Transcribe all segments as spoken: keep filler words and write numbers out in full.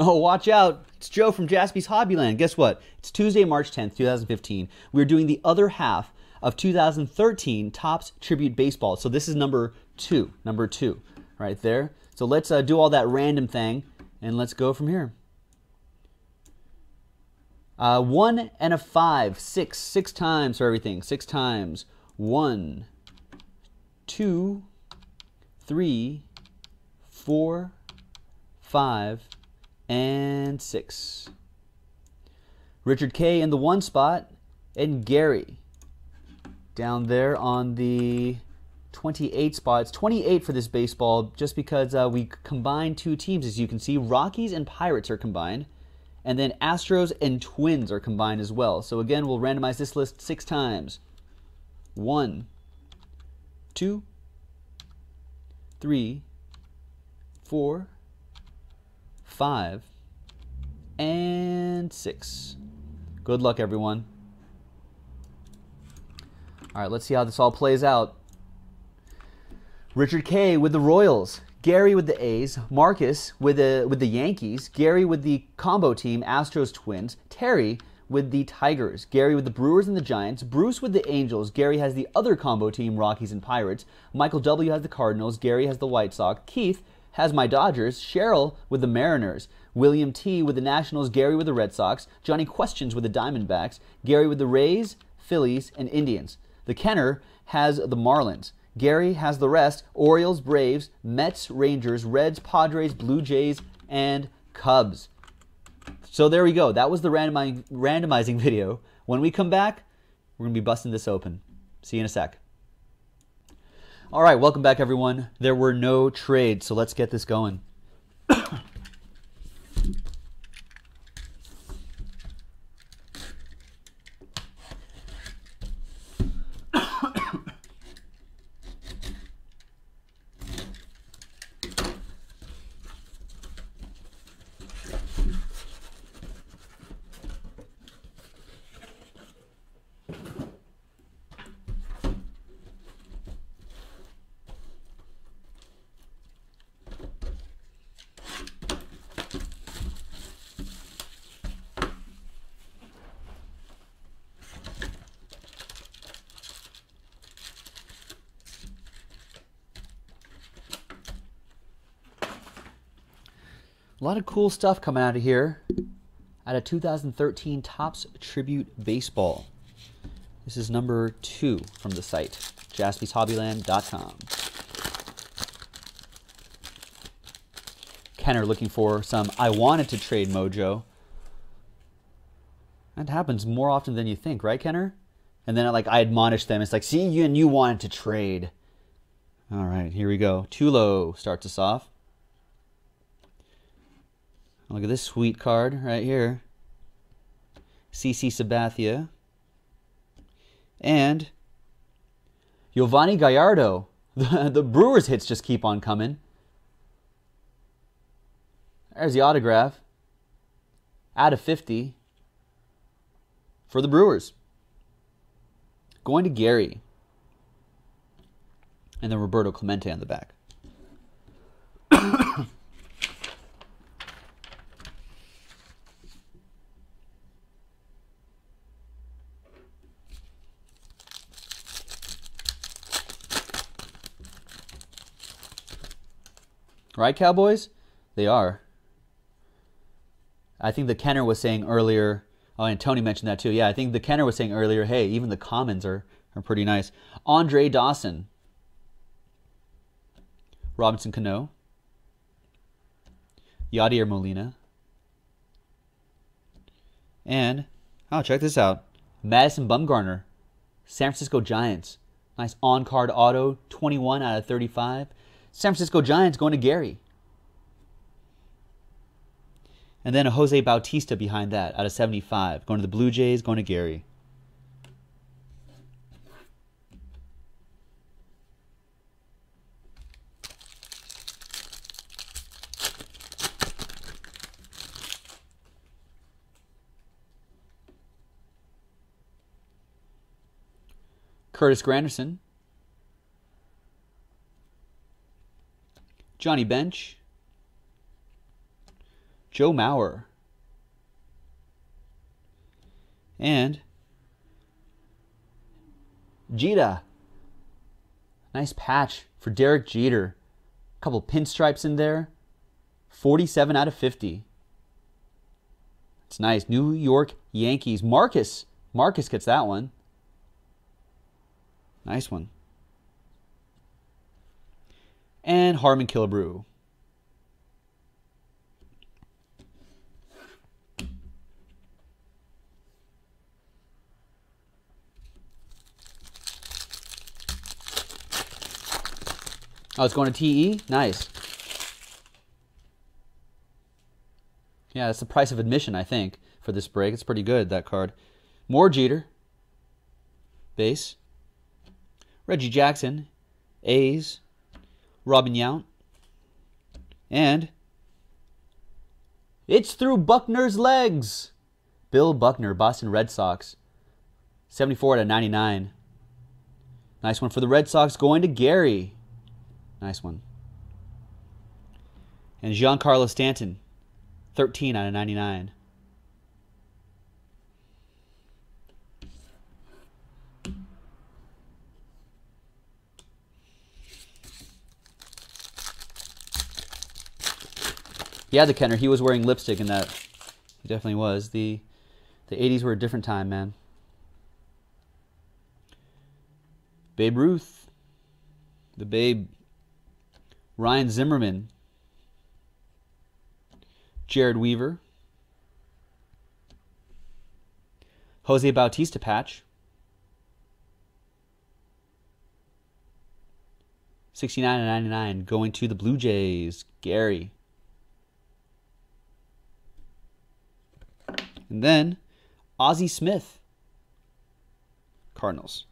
Oh, watch out. It's Joe from Jaspy's Hobbyland. Guess what? It's Tuesday, March tenth, two thousand fifteen. We're doing the other half of two thousand thirteen Topps Tribute Baseball. So this is number two, number two right there. So let's uh, do all that random thing, and let's go from here. Uh, one and a five, six, six times for everything. Six times. One, two, three, four, five, and six. Richard K in the one spot, and Gary down there on the twenty-eight spots. twenty-eight for this baseball, just because uh, we combined two teams. As you can see, Rockies and Pirates are combined, and then Astros and Twins are combined as well. So again, we'll randomize this list six times. One, two, three, four, five, and six. Good luck, everyone. All right, let's see how this all plays out. Richard K with the Royals, Gary with the A's, Marcus with the, with the Yankees, Gary with the combo team, Astros Twins, Terry with the Tigers, Gary with the Brewers and the Giants, Bruce with the Angels, Gary has the other combo team, Rockies and Pirates, Michael W has the Cardinals, Gary has the White Sox, Keith has my Dodgers, Cheryl with the Mariners, William T with the Nationals, Gary with the Red Sox, Johnny Questions with the Diamondbacks, Gary with the Rays, Phillies, and Indians. The Kenner has the Marlins. Gary has the rest, Orioles, Braves, Mets, Rangers, Reds, Padres, Blue Jays, and Cubs. So there we go. That was the randomi- randomizing video. When we come back, we're going to be busting this open. See you in a sec. All right, welcome back, everyone. There were no trades, so let's get this going. A lot of cool stuff coming out of here, out of two thousand thirteen Topps Tribute Baseball. This is number two from the site, jaspys hobbyland dot com. Kenner looking for some I wanted to trade mojo. That happens more often than you think, right, Kenner? And then like I admonish them. It's like, see, you and you wanted to trade. All right, here we go. Tulo starts us off. Look at this sweet card right here. C C Sabathia. And Giovanni Gallardo. The, the Brewers hits just keep on coming. There's the autograph. Out of fifty for the Brewers. Going to Gary. And then Roberto Clemente on the back. Right, Cowboys? They are. I think the Kenner was saying earlier, oh, and Tony mentioned that too. Yeah, I think the Kenner was saying earlier, hey, even the Commons are, are pretty nice. Andre Dawson. Robinson Cano. Yadier Molina. And, oh, check this out. Madison Bumgarner. San Francisco Giants. Nice on-card auto, twenty-one out of thirty-five. San Francisco Giants going to Gary. And then a Jose Bautista behind that out of seventy-five. Going to the Blue Jays, going to Gary. Curtis Granderson. Johnny Bench, Joe Maurer. And Jeter. Nice patch for Derek Jeter. A couple pinstripes in there. forty-seven out of fifty. It's nice. New York Yankees. Marcus. Marcus gets that one. Nice one. And Harmon Killebrew. Oh, it's going to T E? Nice. Yeah, that's the price of admission, I think, for this break. It's pretty good, that card. More Jeter. Base. Reggie Jackson. A's. Robin Yount. And it's through Buckner's legs. Bill Buckner, Boston Red Sox. seventy-four out of ninety-nine. Nice one for the Red Sox, going to Gary. Nice one. And Giancarlo Stanton, thirteen out of ninety-nine. Yeah, the Kenner, he was wearing lipstick in that. He definitely was. The the eighties were a different time, man. Babe Ruth. The Babe. Ryan Zimmerman, Jared Weaver, Jose Bautista patch, sixty-nine out of ninety-nine, going to the Blue Jays, Gary. And then Ozzie Smith, Cardinals.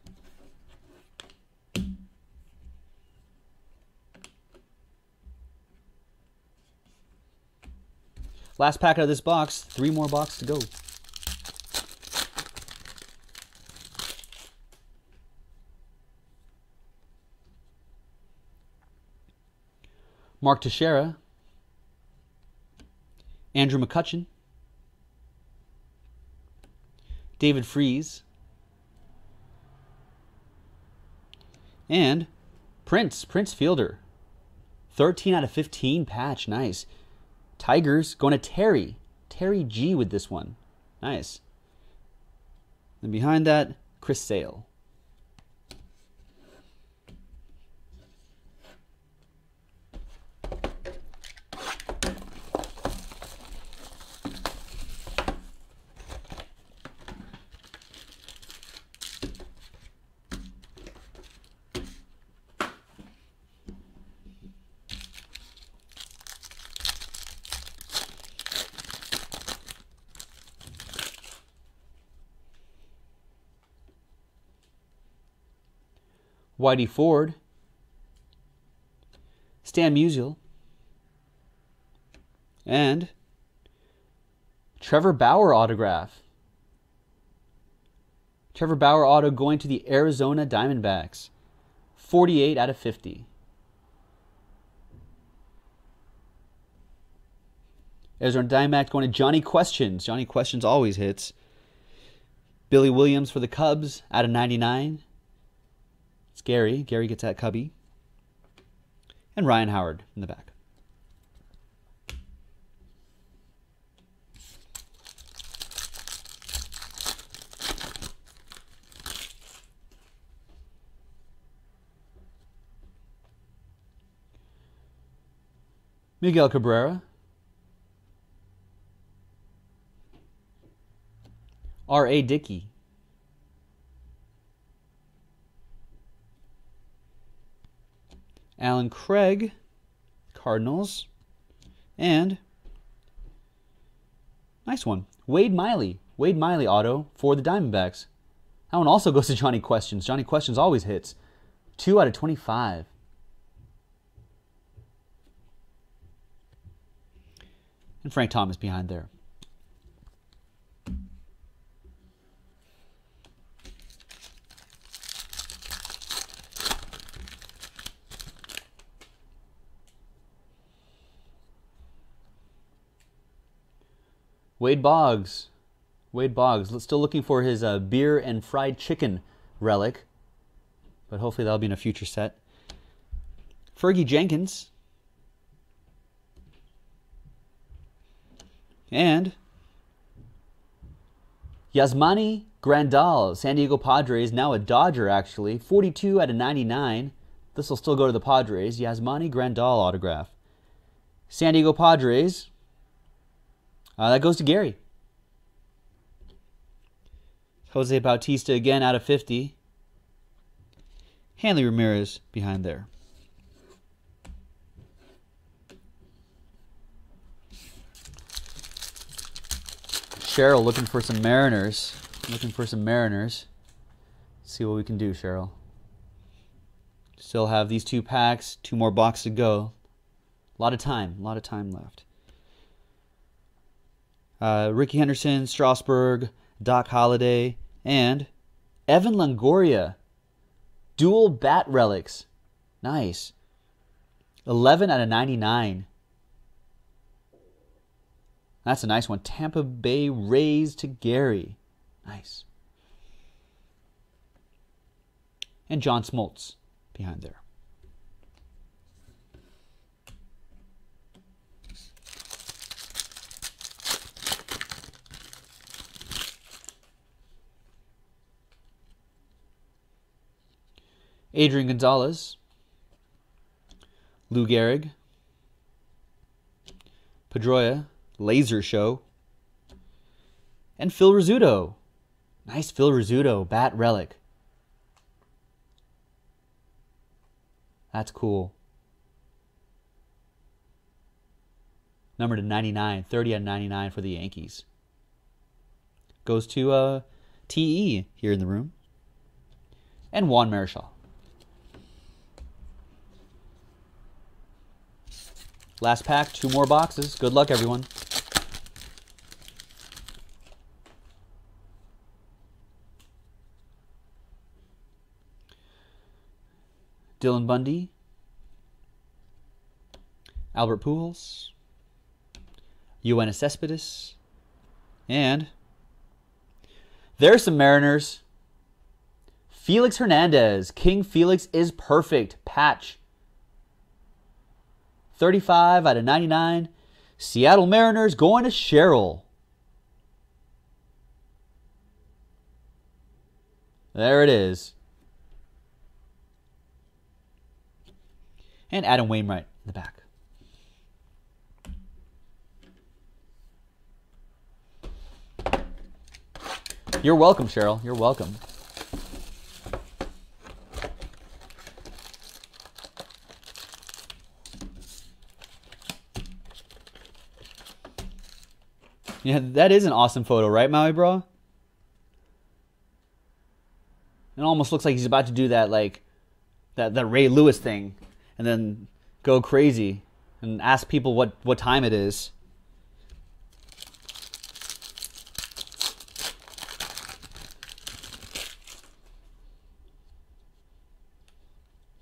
Last pack out of this box, three more boxes to go. Mark Teixeira. Andrew McCutchen. David Freese. And Prince, Prince Fielder. thirteen out of fifteen patch, nice. Tigers going to Terry. Terry G with this one. Nice. And behind that, Chris Sale. Whitey Ford, Stan Musial, and Trevor Bauer autograph. Trevor Bauer auto going to the Arizona Diamondbacks, forty-eight out of fifty. Arizona Diamondbacks going to Johnny Questions. Johnny Questions always hits. Billy Williams for the Cubs, out of ninety-nine. It's Gary. Gary gets that cubby. And Ryan Howard in the back. Miguel Cabrera. R A. Dickey. Alan Craig, Cardinals, and nice one, Wade Miley. Wade Miley auto for the Diamondbacks. That one also goes to Johnny Questions. Johnny Questions always hits. two out of twenty-five. And Frank Thomas behind there. Wade Boggs. Wade Boggs. Still looking for his uh, beer and fried chicken relic. But hopefully that'll be in a future set. Fergie Jenkins. And Yasmani Grandal, San Diego Padres, now a Dodger actually. forty-two out of ninety-nine. This will still go to the Padres. Yasmani Grandal autograph. San Diego Padres. Uh, that goes to Gary. Jose Bautista again out of fifty. Hanley Ramirez behind there. Cheryl looking for some Mariners. Looking for some Mariners. Let's see what we can do, Cheryl. Still have these two packs, two more boxes to go. A lot of time, a lot of time left. Uh, Ricky Henderson, Strasburg, Doc Holliday, and Evan Longoria. Dual bat relics. Nice. eleven out of ninety-nine. That's a nice one. Tampa Bay Rays to Gary. Nice. And John Smoltz behind there. Adrian Gonzalez. Lou Gehrig. Pedroia. Laser Show. And Phil Rizzuto. Nice Phil Rizzuto bat relic. That's cool. Number to ninety-nine. thirty out of ninety-nine for the Yankees. Goes to uh, T E here in the room. And Juan Marichal. Last pack. Two more boxes. Good luck, everyone. Dylan Bundy, Albert Pujols, Yoenis Cespedes, and there's some Mariners. Felix Hernandez, King Felix is perfect patch. thirty-five out of ninety-nine. Seattle Mariners going to Cheryl. There it is. And Adam Wainwright in the back. You're welcome, Cheryl. You're welcome. Yeah, that is an awesome photo, right, Maui Bra? It almost looks like he's about to do that, like, that, that Ray Lewis thing. And then go crazy and ask people what, what time it is.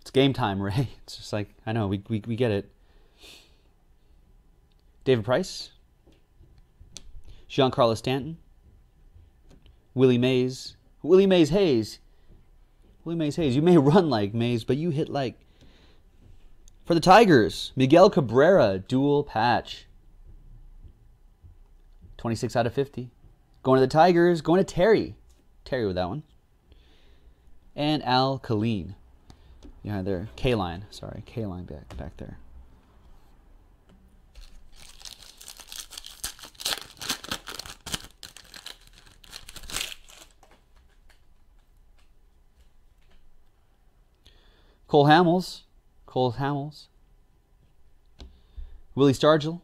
It's game time, Ray. It's just like, I know, we, we, we get it. David Price. Giancarlo Stanton. Willie Mays. Willie Mays Hayes. Willie Mays Hayes. You may run like Mays, but you hit like... For the Tigers, Miguel Cabrera, dual patch. twenty-six out of fifty. Going to the Tigers, going to Terry. Terry with that one. And Al Kaline. Yeah, there. K-line. Sorry, K-line back, back there. Cole Hamels. Cole Hamels, Willie Stargell,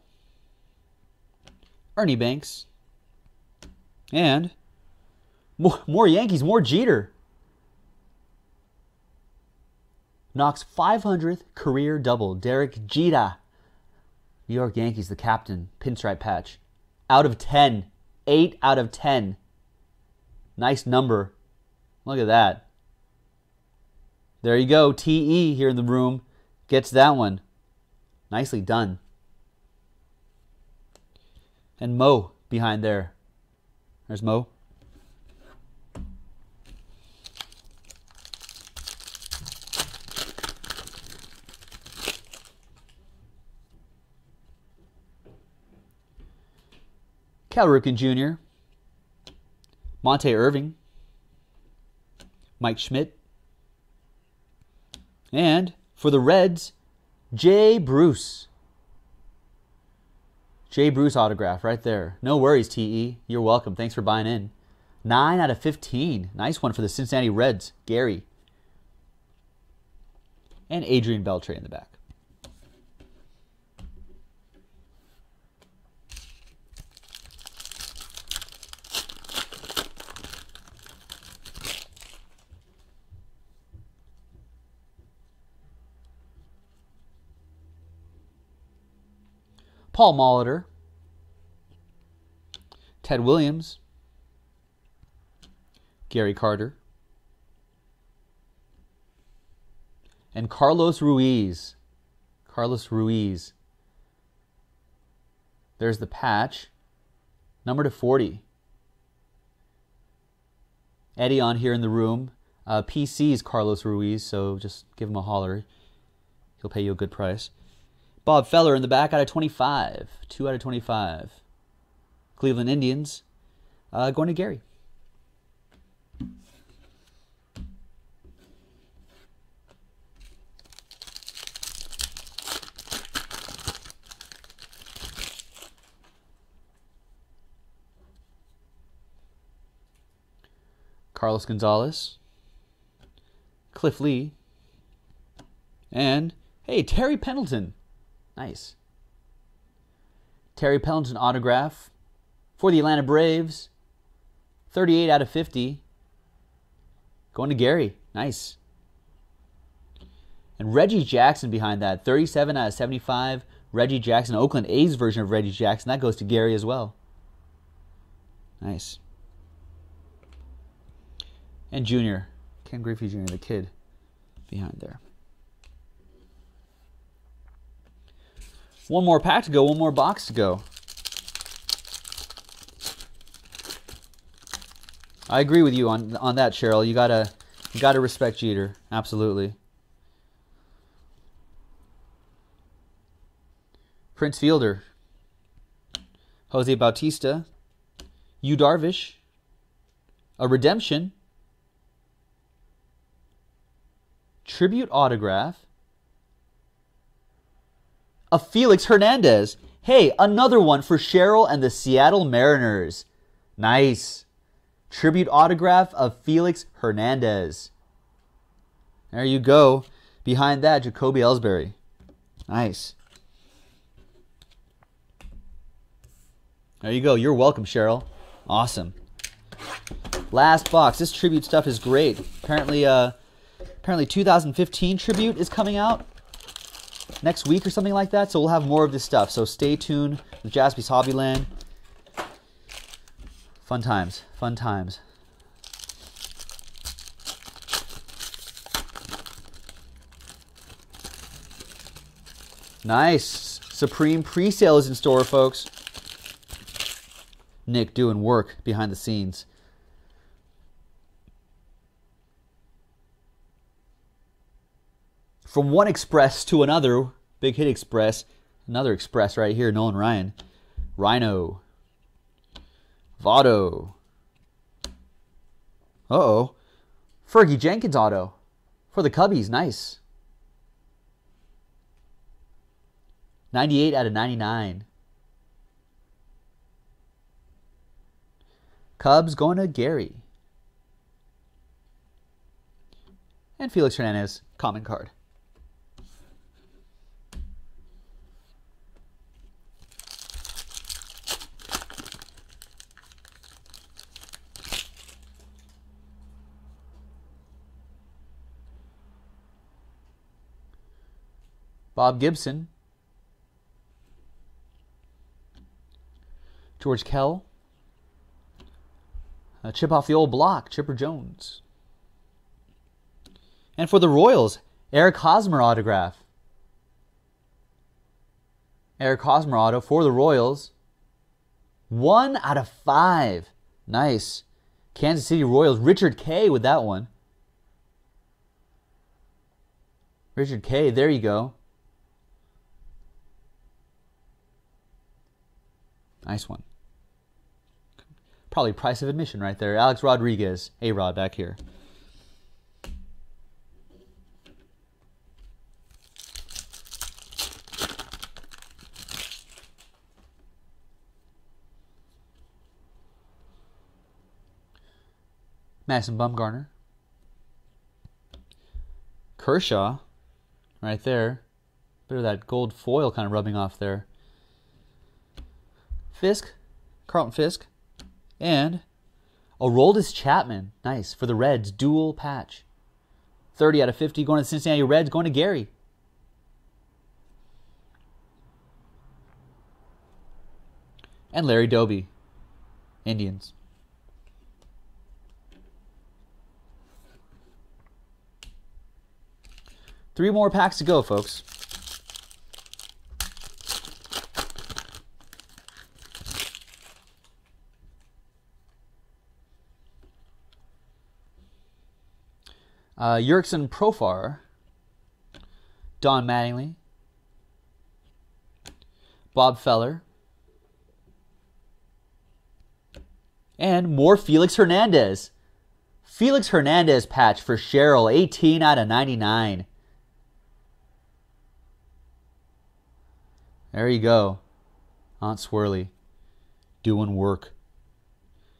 Ernie Banks, and more, more Yankees, more Jeter. Knox five hundredth career double, Derek Jeter. New York Yankees, the captain, pinstripe patch. Out of ten, eight out of ten. Nice number. Look at that. There you go, T E here in the room. Gets that one. Nicely done. And Mo behind there. There's Mo. Cal Ripken Junior Monte Irving. Mike Schmidt. And for the Reds, Jay Bruce. Jay Bruce autograph right there. No worries, T E. You're welcome. Thanks for buying in. nine out of fifteen. Nice one for the Cincinnati Reds, Gary. And Adrian Beltre in the back. Paul Molitor, Ted Williams, Gary Carter, and Carlos Ruiz. Carlos Ruiz. There's the patch, number to forty. Eddie on here in the room. Uh, P C's Carlos Ruiz, so just give him a holler. He'll pay you a good price. Bob Feller in the back, out of twenty-five. two out of twenty-five. Cleveland Indians. Uh, going to Gary. Carlos Gonzalez. Cliff Lee. And, hey, Terry Pendleton. Nice. Terry Pendleton autograph for the Atlanta Braves. thirty-eight out of fifty. Going to Gary. Nice. And Reggie Jackson behind that. thirty-seven out of seventy-five. Reggie Jackson, Oakland A's version of Reggie Jackson. That goes to Gary as well. Nice. And Junior. Ken Griffey Junior, the kid behind there. One more pack to go, one more box to go. I agree with you on on that, Cheryl. You gotta you gotta respect Jeter, absolutely. Prince Fielder, Jose Bautista, Yu Darvish, a redemption, tribute autograph. A Felix Hernandez. Hey, another one for Cheryl and the Seattle Mariners. Nice. Tribute autograph of Felix Hernandez. There you go. Behind that, Jacoby Ellsbury. Nice. There you go. You're welcome, Cheryl. Awesome. Last box. This tribute stuff is great. Apparently, uh, apparently two thousand fifteen tribute is coming out next week or something like that, so we'll have more of this stuff. So stay tuned with Jaspy's Hobbyland. Fun times, fun times. Nice. Supreme presale is in store, folks. Nick doing work behind the scenes. From one express to another, Big Hit Express, another express right here, Nolan Ryan, Rhino, Votto, uh-oh, Fergie Jenkins auto for the Cubbies, nice. ninety-eight out of ninety-nine. Cubs going to Gary. And Felix Hernandez, common card. Bob Gibson, George Kell, a chip off the old block, Chipper Jones. And for the Royals, Eric Hosmer autograph. Eric Hosmer auto for the Royals, One out of five. Nice. Kansas City Royals. Richard K with that one. Richard K, there you go. Nice one. Probably price of admission right there. Alex Rodriguez. A-Rod back here. Madison Bumgarner. Kershaw. Right there. Bit of that gold foil kind of rubbing off there. Fisk. Carlton Fisk. And Aroldis Chapman. Nice. For the Reds. Dual patch. thirty out of fifty. Going to the Cincinnati Reds. Going to Gary. And Larry Doby. Indians. Three more packs to go, folks. Uh, Yerkson Profar, Don Mattingly, Bob Feller, and more Felix Hernandez. Felix Hernandez patch for Cheryl, eighteen out of ninety-nine. There you go. Aunt Swirly doing work.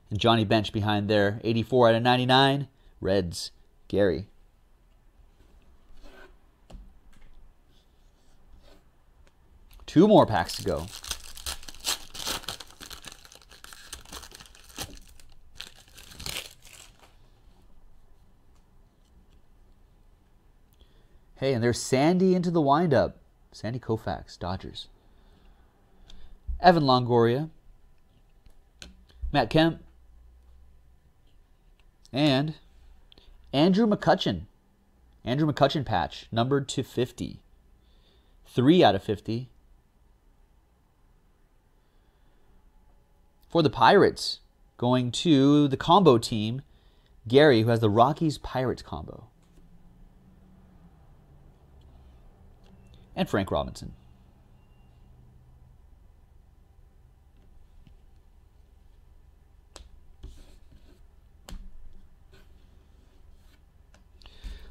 And Johnny Bench behind there, eighty-four out of ninety-nine. Reds, Gary. Two more packs to go. Hey, and there's Sandy into the windup. Sandy Koufax, Dodgers. Evan Longoria, Matt Kemp, and Andrew McCutchen. Andrew McCutchen patch, numbered to fifty. three out of fifty. For the Pirates, going to the combo team, Gary, who has the Rockies-Pirates combo. And Frank Robinson.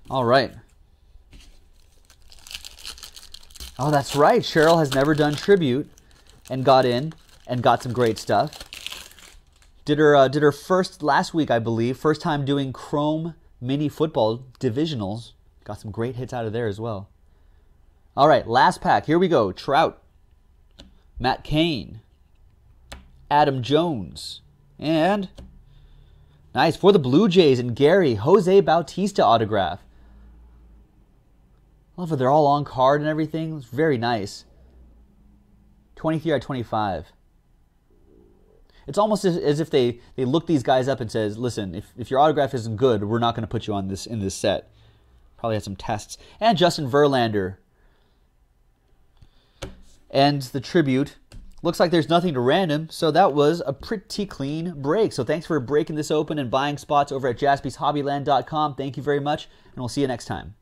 All right. Oh, that's right. Cheryl has never done tribute and got in and got some great stuff. Did her uh, did her first last week, I believe. First time doing Chrome Mini Football Divisionals. Got some great hits out of there as well. All right, last pack. Here we go. Trout, Matt Cain, Adam Jones, and nice for the Blue Jays and Gary, Jose Bautista autograph. I love it. They're all on card and everything. It's very nice. twenty-three out of twenty-five. It's almost as if they, they look these guys up and says, listen, if, if your autograph isn't good, we're not going to put you on this in this set. Probably had some tests. And Justin Verlander. And the tribute. Looks like there's nothing to random, so that was a pretty clean break. So thanks for breaking this open and buying spots over at Jaspy's Hobbyland dot com. Thank you very much, and we'll see you next time.